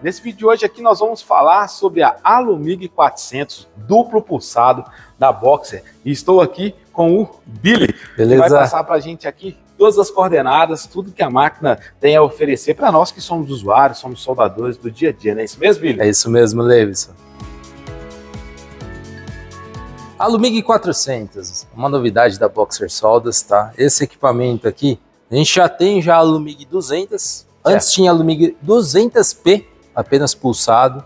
Nesse vídeo de hoje aqui nós vamos falar sobre a Alumig 400 duplo pulsado da Boxer. E estou aqui com o Billy, beleza, que vai passar para a gente aqui todas as coordenadas, tudo que a máquina tem a oferecer para nós que somos usuários, somos soldadores do dia a dia, não é isso mesmo, Billy? É isso mesmo, Levison. Alumig 400, uma novidade da Boxer Soldas, tá? Esse equipamento aqui, a gente já tem já Alumig 200, antes tinha Alumig 200P, apenas pulsado.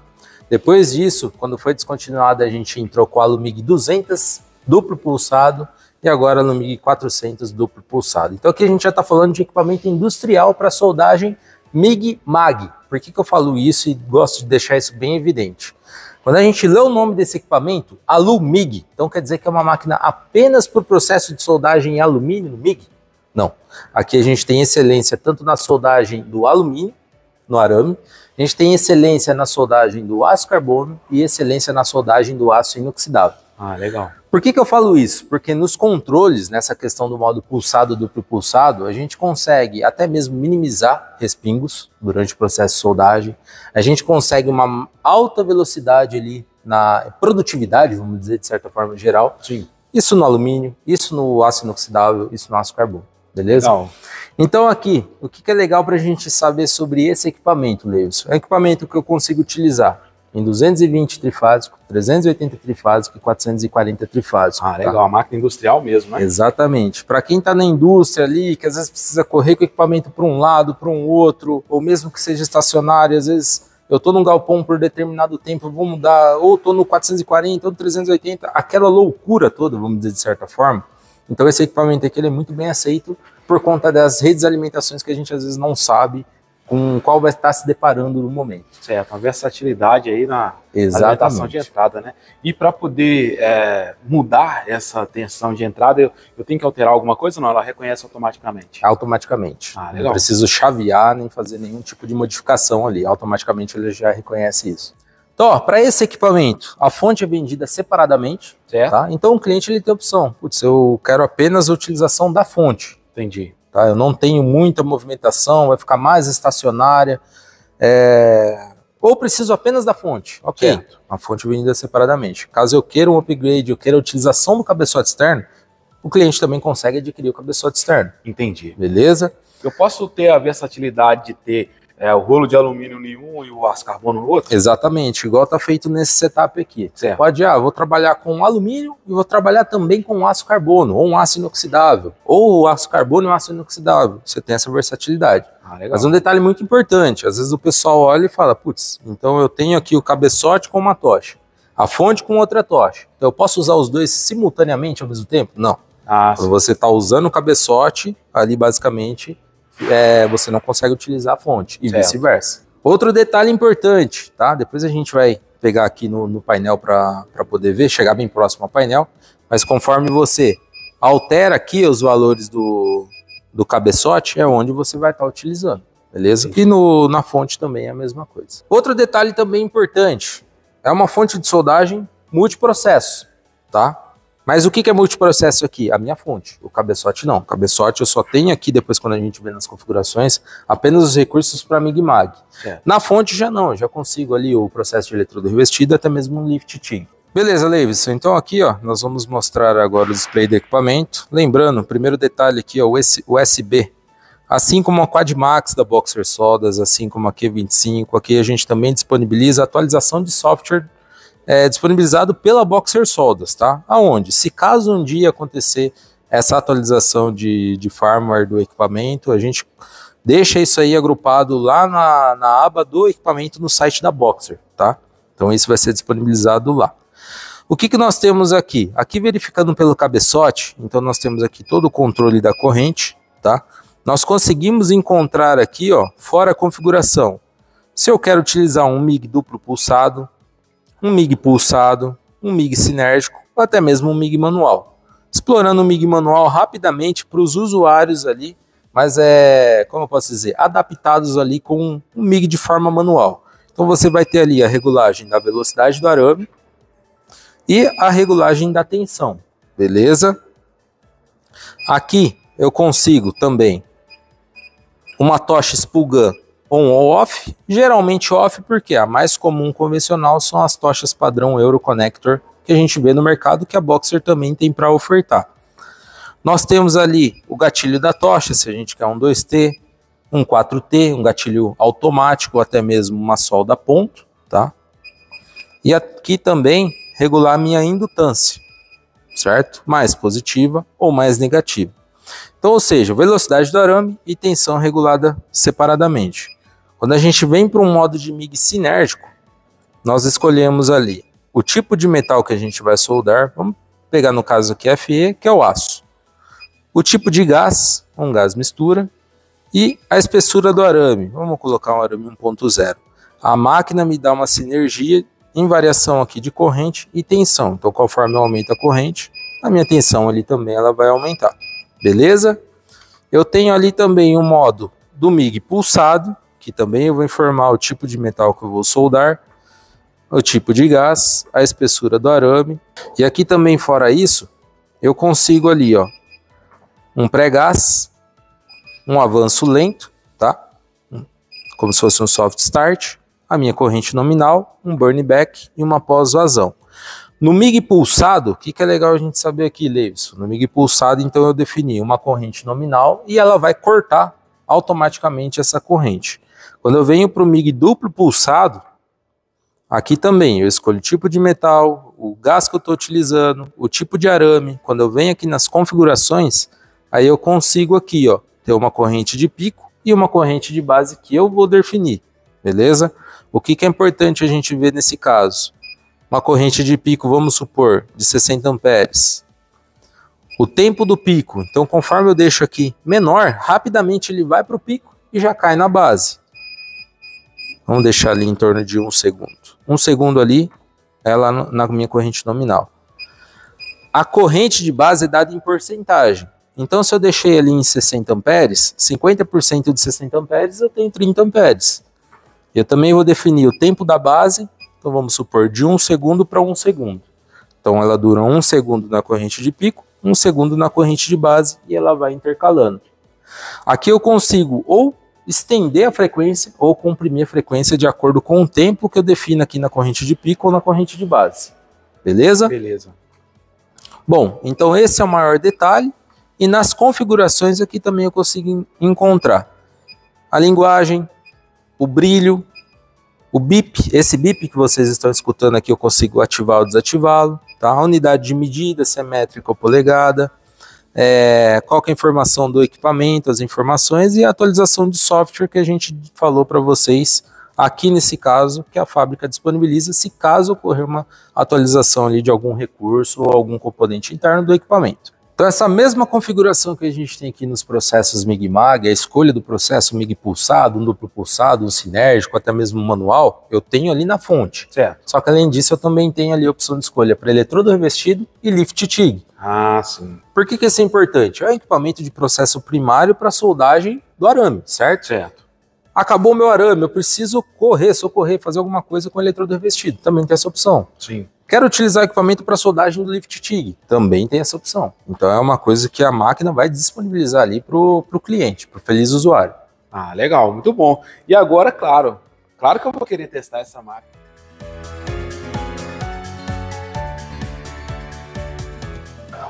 Depois disso, quando foi descontinuado, a gente entrou com a Alumig 200 duplo pulsado e agora a Alumig 400 duplo pulsado. Então aqui a gente já está falando de equipamento industrial para soldagem MIG-MAG. Por que eu falo isso e gosto de deixar isso bem evidente? Quando a gente lê o nome desse equipamento, Alumig, então quer dizer que é uma máquina apenas para o processo de soldagem em alumínio, MIG? Não. Aqui a gente tem excelência tanto na soldagem do alumínio, no arame, a gente tem excelência na soldagem do aço carbono e excelência na soldagem do aço inoxidável. Ah, legal. Por que eu falo isso? Porque nos controles, nessa questão do modo pulsado, duplo pulsado, a gente consegue até mesmo minimizar respingos durante o processo de soldagem, a gente consegue uma alta velocidade ali na produtividade, vamos dizer de certa forma geral. Sim. Isso no alumínio, isso no aço inoxidável, isso no aço carbono. Beleza? Não. Então aqui, o que é legal para a gente saber sobre esse equipamento, Lewis? É um equipamento que eu consigo utilizar em 220 trifásico, 380 trifásico e 440 trifásico. Ah, legal, tá? A máquina industrial mesmo, né? Exatamente. Para quem está na indústria ali, que às vezes precisa correr com o equipamento para um lado, para um outro, ou mesmo que seja estacionário, às vezes eu estou num galpão por determinado tempo, vou mudar, ou estou no 440, ou no 380, aquela loucura toda, vamos dizer de certa forma. Então esse equipamento aqui ele é muito bem aceito por conta das redes alimentações que a gente às vezes não sabe com qual vai estar se deparando no momento. Certo, uma versatilidade aí na alimentação de entrada, né? E para poder mudar essa tensão de entrada, eu tenho que alterar alguma coisa ou não? Ela reconhece automaticamente? Automaticamente. Ah, legal. Não preciso chavear nem fazer nenhum tipo de modificação ali, automaticamente ele já reconhece isso. Então, para esse equipamento, a fonte é vendida separadamente, tá? Então o cliente ele tem a opção, putz, eu quero apenas a utilização da fonte. Entendi. Tá? Eu não tenho muita movimentação, vai ficar mais estacionária, ou preciso apenas da fonte, ok. Certo. A fonte é vendida separadamente. Caso eu queira um upgrade, eu queira a utilização do cabeçote externo, o cliente também consegue adquirir o cabeçote externo. Entendi. Beleza? Eu posso ter a versatilidade de ter o rolo de alumínio em um e o aço carbono no outro? Exatamente, igual tá feito nesse setup aqui. Certo. Pode, vou trabalhar com alumínio e vou trabalhar também com aço carbono, ou um aço inoxidável, ou aço carbono e um aço inoxidável. Você tem essa versatilidade. Ah, legal. Mas um detalhe muito importante, às vezes o pessoal olha e fala, putz, então eu tenho aqui o cabeçote com uma tocha, a fonte com outra tocha. Então eu posso usar os dois simultaneamente ao mesmo tempo? Não. Ah, você tá usando o cabeçote ali basicamente, você não consegue utilizar a fonte e vice-versa. Outro detalhe importante, tá? Depois a gente vai pegar aqui no painel para poder ver, chegar bem próximo ao painel, mas conforme você altera aqui os valores do cabeçote, é onde você vai estar utilizando, beleza? Sim. E na fonte também é a mesma coisa. Outro detalhe também importante, é uma fonte de soldagem multiprocesso, tá? Mas o que é multiprocesso aqui? A minha fonte, o cabeçote não. O cabeçote eu só tenho aqui, depois quando a gente vê nas configurações, apenas os recursos para MIG-MAG. Na fonte já não, já consigo ali o processo de eletrodo revestido, até mesmo um Lift TIG. Beleza, Leivson, então aqui ó, nós vamos mostrar agora o display do equipamento. Lembrando, o primeiro detalhe aqui é o USB. Assim como a Quad Max da Boxer Soldas, assim como a Q25, aqui a gente também disponibiliza a atualização de software disponibilizado pela Boxer Soldas, tá? Aonde, se caso um dia acontecer essa atualização de firmware do equipamento, a gente deixa isso aí agrupado lá na aba do equipamento no site da Boxer, tá? Então isso vai ser disponibilizado lá. O que nós temos aqui? Aqui verificando pelo cabeçote, então nós temos aqui todo o controle da corrente, tá? Nós conseguimos encontrar aqui, ó, fora a configuração. Se eu quero utilizar um MIG duplo pulsado, um MIG pulsado, um MIG sinérgico ou até mesmo um MIG manual. Explorando o MIG manual rapidamente para os usuários ali, mas como eu posso dizer, adaptados ali com um MIG de forma manual. Então você vai ter ali a regulagem da velocidade do arame e a regulagem da tensão, beleza? Aqui eu consigo também uma tocha expulgando on ou off, geralmente off porque a mais comum convencional são as tochas padrão Euro connector que a gente vê no mercado, que a Boxer também tem para ofertar. Nós temos ali o gatilho da tocha, se a gente quer um 2T, um 4T, um gatilho automático, até mesmo uma solda ponto, tá? E aqui também regular a minha indutância, certo? Mais positiva ou mais negativa. Então, ou seja, velocidade do arame e tensão regulada separadamente. Quando a gente vem para um modo de MIG sinérgico, nós escolhemos ali o tipo de metal que a gente vai soldar. Vamos pegar no caso aqui FE, que é o aço. O tipo de gás, um gás mistura. E a espessura do arame, vamos colocar um arame 1.0. A máquina me dá uma sinergia em variação aqui de corrente e tensão. Então, conforme eu aumento a corrente, a minha tensão ali também ela vai aumentar. Beleza? Eu tenho ali também o modo do MIG pulsado, que também eu vou informar o tipo de metal que eu vou soldar, o tipo de gás, a espessura do arame. E aqui também, fora isso, eu consigo ali, ó, um pré-gás, um avanço lento, tá? Como se fosse um soft start, a minha corrente nominal, um burn back e uma pós-vazão. No MIG pulsado, o que é legal a gente saber aqui, Leves? No MIG pulsado, então, eu defini uma corrente nominal e ela vai cortar automaticamente essa corrente. Quando eu venho para o MIG duplo pulsado, aqui também eu escolho o tipo de metal, o gás que eu estou utilizando, o tipo de arame. Quando eu venho aqui nas configurações, aí eu consigo aqui, ó, ter uma corrente de pico e uma corrente de base que eu vou definir, beleza? O que é importante a gente ver nesse caso? Uma corrente de pico, vamos supor, de 60 amperes. O tempo do pico, então conforme eu deixo aqui menor, rapidamente ele vai para o pico e já cai na base. Vamos deixar ali em torno de 1 segundo. 1 segundo ali, é lá na minha corrente nominal. A corrente de base é dada em porcentagem. Então se eu deixei ali em 60 amperes, 50% de 60 amperes, eu tenho 30 amperes. Eu também vou definir o tempo da base. Então vamos supor de 1 segundo para 1 segundo. Então ela dura 1 segundo na corrente de pico, 1 segundo na corrente de base e ela vai intercalando. Aqui eu consigo ou estender a frequência ou comprimir a frequência de acordo com o tempo que eu defino aqui na corrente de pico ou na corrente de base. Beleza? Beleza. Bom, então esse é o maior detalhe. E nas configurações aqui também eu consigo encontrar a linguagem, o brilho, o bip, esse bip que vocês estão escutando aqui eu consigo ativar ou desativá-lo, tá? A unidade de medida, se é métrica ou polegada, qual que é a informação do equipamento, as informações e a atualização de software que a gente falou para vocês aqui nesse caso, que a fábrica disponibiliza se caso ocorrer uma atualização ali de algum recurso ou algum componente interno do equipamento. Então essa mesma configuração que a gente tem aqui nos processos MIG-MAG, a escolha do processo MIG pulsado, um duplo pulsado, um sinérgico, até mesmo um manual, eu tenho ali na fonte. Certo. Só que além disso eu também tenho ali a opção de escolha para eletrodo revestido e lift TIG. Ah, sim. Por que isso é importante? É um equipamento de processo primário para soldagem do arame, certo? Certo. Acabou o meu arame, eu preciso correr, socorrer, fazer alguma coisa com eletrodo revestido. Também tem essa opção. Sim. Quero utilizar equipamento para soldagem do lift TIG, também tem essa opção. Então é uma coisa que a máquina vai disponibilizar ali para o cliente, para o feliz usuário. Ah, legal, muito bom. E agora, claro que eu vou querer testar essa máquina.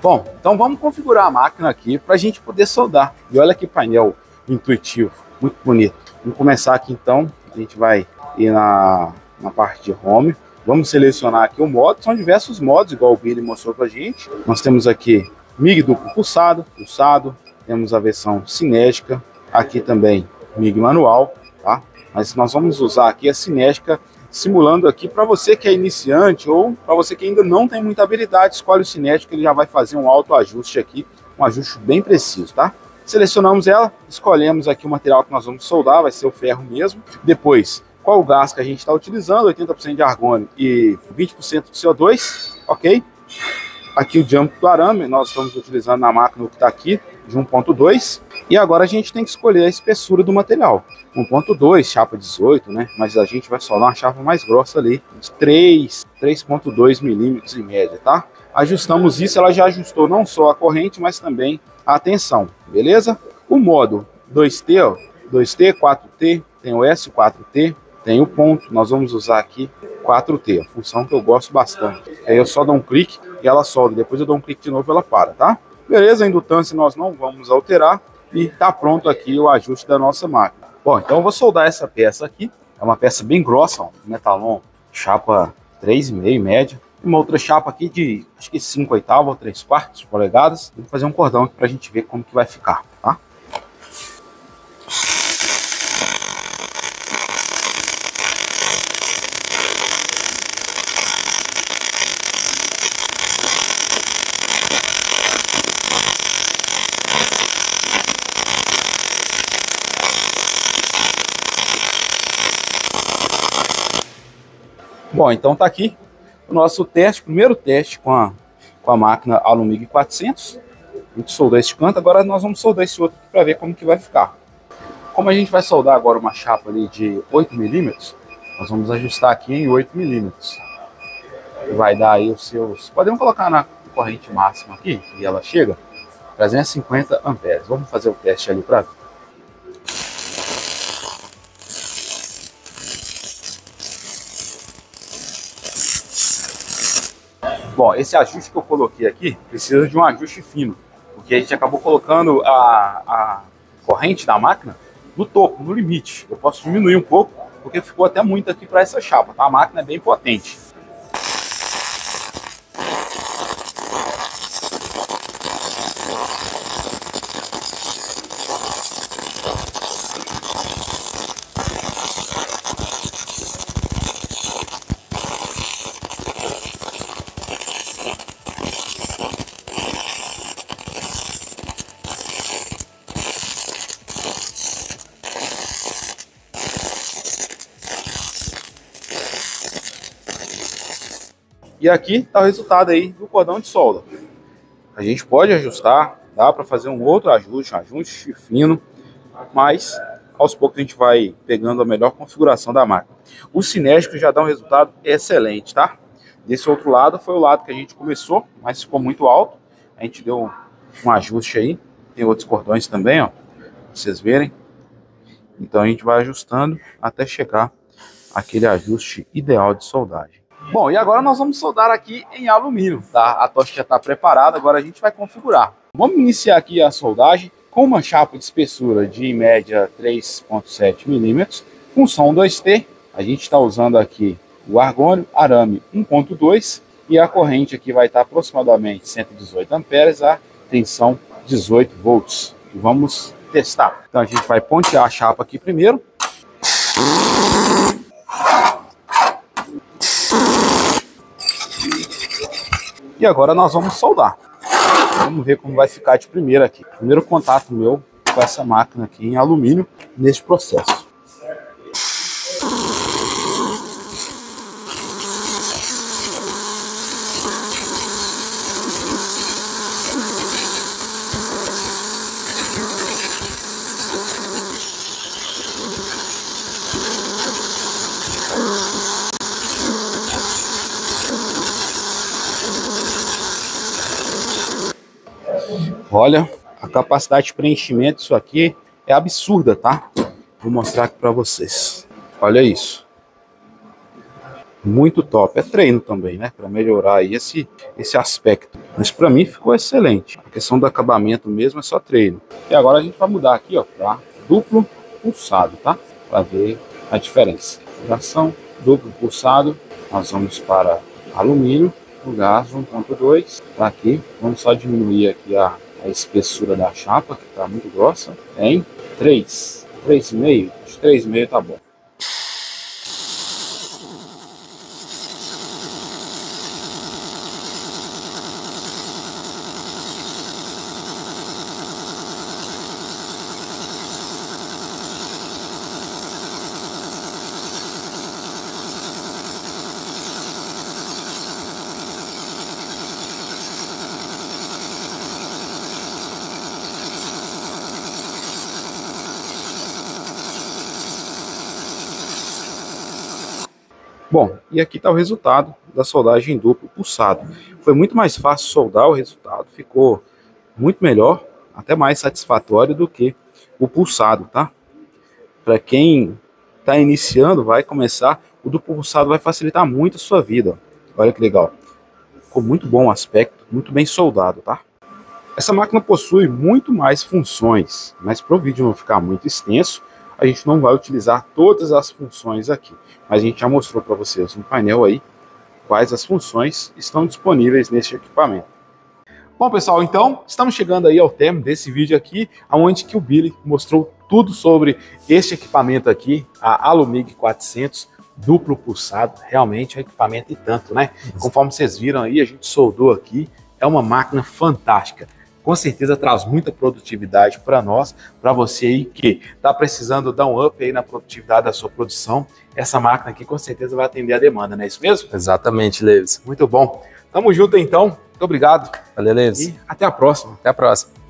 Bom, então vamos configurar a máquina aqui para a gente poder soldar. E olha que painel intuitivo, muito bonito. Vamos começar aqui então, a gente vai ir na parte de home. Vamos selecionar aqui o modo, são diversos modos, igual o Billy mostrou pra gente. Nós temos aqui MIG duplo pulsado, temos a versão cinética, aqui também MIG manual, tá? Mas nós vamos usar aqui a cinética, simulando aqui para você que é iniciante ou para você que ainda não tem muita habilidade, escolhe o cinético, ele já vai fazer um autoajuste aqui, um ajuste bem preciso, tá? Selecionamos ela, escolhemos aqui o material que nós vamos soldar, vai ser o ferro mesmo, depois... Qual o gás que a gente está utilizando, 80% de argônio e 20% de CO2, ok? Aqui o diâmetro do arame, nós estamos utilizando na máquina que está aqui, de 1.2. E agora a gente tem que escolher a espessura do material. 1.2, chapa 18, né? Mas a gente vai solar uma chapa mais grossa ali, de 3,2 milímetros em média, tá? Ajustamos isso, ela já ajustou não só a corrente, mas também a tensão, beleza? O modo 2T, ó, 2T, 4T, tem o S4T, tem o ponto. Nós vamos usar aqui 4T, a função que eu gosto bastante. Aí eu só dou um clique e ela solda, depois eu dou um clique de novo e ela para, tá? Beleza, a indutância nós não vamos alterar e tá pronto aqui o ajuste da nossa máquina. Bom, então eu vou soldar essa peça aqui, é uma peça bem grossa, ó, Metalon, chapa 3,5 média. Uma outra chapa aqui de, acho que 5/8 ou 3/4 polegadas. Vou fazer um cordão aqui pra gente ver como que vai ficar, tá? Bom, então tá aqui o nosso teste, primeiro teste com a máquina Alumig 400. A gente soldou esse canto, agora nós vamos soldar esse outro para ver como que vai ficar. Como a gente vai soldar agora uma chapa ali de 8 mm, nós vamos ajustar aqui em 8 mm. Vai dar aí os seus... Podemos colocar na corrente máxima aqui, e ela chega a 350 amperes. Vamos fazer o teste ali para ver. Bom, esse ajuste que eu coloquei aqui precisa de um ajuste fino, porque a gente acabou colocando a corrente da máquina no topo, no limite. Eu posso diminuir um pouco, porque ficou até muito aqui para essa chapa, tá? A máquina é bem potente. E aqui está o resultado aí do cordão de solda. A gente pode ajustar, dá para fazer um outro ajuste, um ajuste fino, mas aos poucos a gente vai pegando a melhor configuração da máquina. O cinético já dá um resultado excelente, tá? Desse outro lado foi o lado que a gente começou, mas ficou muito alto. A gente deu um ajuste aí, tem outros cordões também, ó, pra vocês verem. Então a gente vai ajustando até chegar aquele ajuste ideal de soldagem. Bom, e agora nós vamos soldar aqui em alumínio, tá? A tocha já está preparada, agora a gente vai configurar. Vamos iniciar aqui a soldagem com uma chapa de espessura de, em média, 3,7 mm, função 2T. A gente está usando aqui o argônio, arame 1,2 e a corrente aqui vai estar aproximadamente 118 amperes, a tensão 18 volts. E vamos testar. Então a gente vai pontear a chapa aqui primeiro. E agora nós vamos soldar. Vamos ver como vai ficar de primeira aqui. Primeiro contato meu com essa máquina aqui em alumínio neste processo. Olha, a capacidade de preenchimento disso aqui é absurda, tá? Vou mostrar aqui pra vocês. Olha isso. Muito top. É treino também, né? Pra melhorar aí esse aspecto. Mas pra mim ficou excelente. A questão do acabamento mesmo é só treino. E agora a gente vai mudar aqui, ó, pra duplo pulsado, tá? Pra ver a diferença. Configuração, duplo pulsado. Nós vamos para alumínio. O gás 1,2. Tá aqui. Vamos só diminuir aqui a espessura da chapa, que tá muito grossa, em 3,5, acho que 3,5 tá bom. Bom, e aqui está o resultado da soldagem duplo pulsado. Foi muito mais fácil soldar o resultado, ficou muito melhor, até mais satisfatório do que o pulsado, tá? Para quem está iniciando, vai começar, o duplo pulsado vai facilitar muito a sua vida. Olha que legal. Ficou muito bom o aspecto, muito bem soldado, tá? Essa máquina possui muito mais funções, mas para o vídeo não ficar muito extenso, a gente não vai utilizar todas as funções aqui. Mas a gente já mostrou para vocês no painel aí quais as funções estão disponíveis neste equipamento. Bom, pessoal, então estamos chegando aí ao término desse vídeo aqui, onde que o Billy mostrou tudo sobre este equipamento aqui, a Alumig 400 duplo pulsado. Realmente é um equipamento e tanto, né? Conforme vocês viram aí, a gente soldou aqui. É uma máquina fantástica. Com certeza traz muita produtividade para nós, para você aí que está precisando dar um up aí na produtividade da sua produção. Essa máquina aqui com certeza vai atender a demanda, não é isso mesmo? Exatamente, Leves. Muito bom. Tamo junto então. Muito obrigado. Valeu, Leves. E até a próxima. Até a próxima.